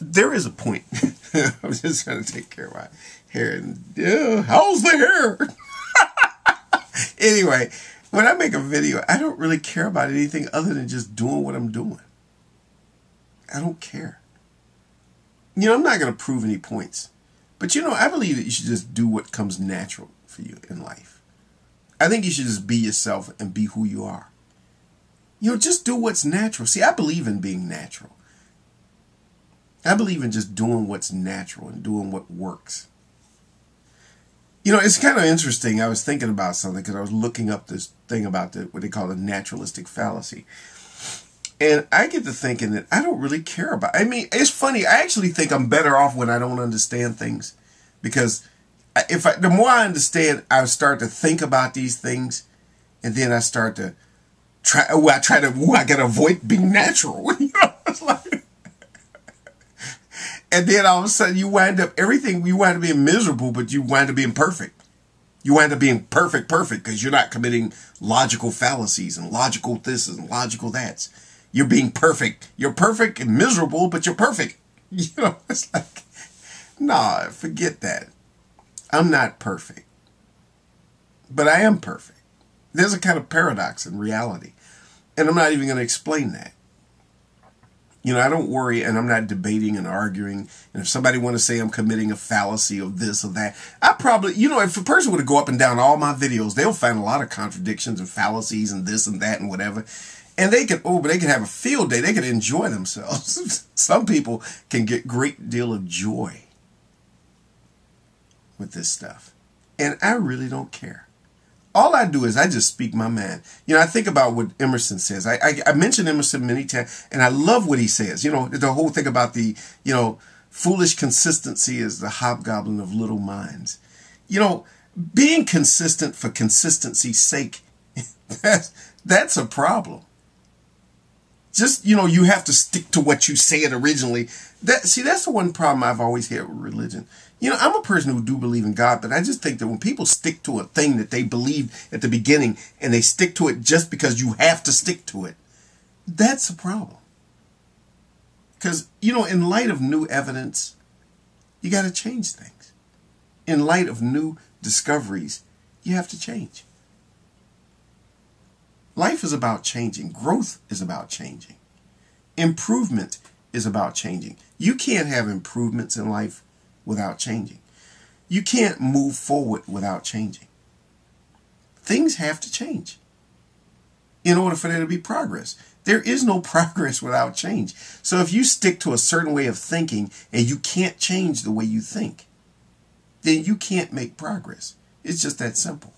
there is a point. I'm just trying to take care of my hair. And yeah, how's the hair? Anyway, when I make a video, I don't really care about anything other than just doing what I'm doing. I don't care. You know, I'm not going to prove any points. But, you know, I believe that you should just do what comes natural for you in life. I think you should just be yourself and be who you are. You know, just do what's natural. See, I believe in being natural. I believe in just doing what's natural and doing what works. You know, it's kind of interesting. I was thinking about something because I was looking up this thing about what they call the naturalistic fallacy. And I get to thinking that I don't really care about it. I mean, it's funny. I actually think I'm better off when I don't understand things. Because the more I understand, I start to think about these things. And then I start to I got to avoid being natural. You know, it's like, and then all of a sudden you wind up, you wind up being miserable, but you wind up being perfect. You wind up being perfect because you're not committing logical fallacies and logical this and logical that's. You're being perfect. You're perfect and miserable, but you're perfect. You know, it's like, nah, forget that. I'm not perfect. But I am perfect. There's a kind of paradox in reality. And I'm not even going to explain that. You know, I don't worry, and I'm not debating and arguing. And if somebody want to say I'm committing a fallacy of this or that, I probably, you know, if a person were to go up and down all my videos, they'll find a lot of contradictions and fallacies and this and that and whatever. And they can, oh, but they can have a field day. They can enjoy themselves. Some people can get a great deal of joy with this stuff. And I really don't care. All I do is I just speak my mind. You know, I think about what Emerson says. I mentioned Emerson many times, and I love what he says. You know, the whole thing about the, you know, foolish consistency is the hobgoblin of little minds. You know, being consistent for consistency's sake, that's a problem. Just, you know, you have to stick to what you said originally. See, that's the one problem I've always had with religion. You know, I'm a person who do believe in God, but I just think that when people stick to a thing that they believed at the beginning and they stick to it just because you have to stick to it, that's a problem. Because, you know, in light of new evidence, you got to change things. In light of new discoveries, you have to change. Life is about changing. Growth is about changing. Improvement is about changing. You can't have improvements in life without changing. You can't move forward without changing. Things have to change in order for there to be progress. There is no progress without change. So if you stick to a certain way of thinking and you can't change the way you think, then you can't make progress. It's just that simple.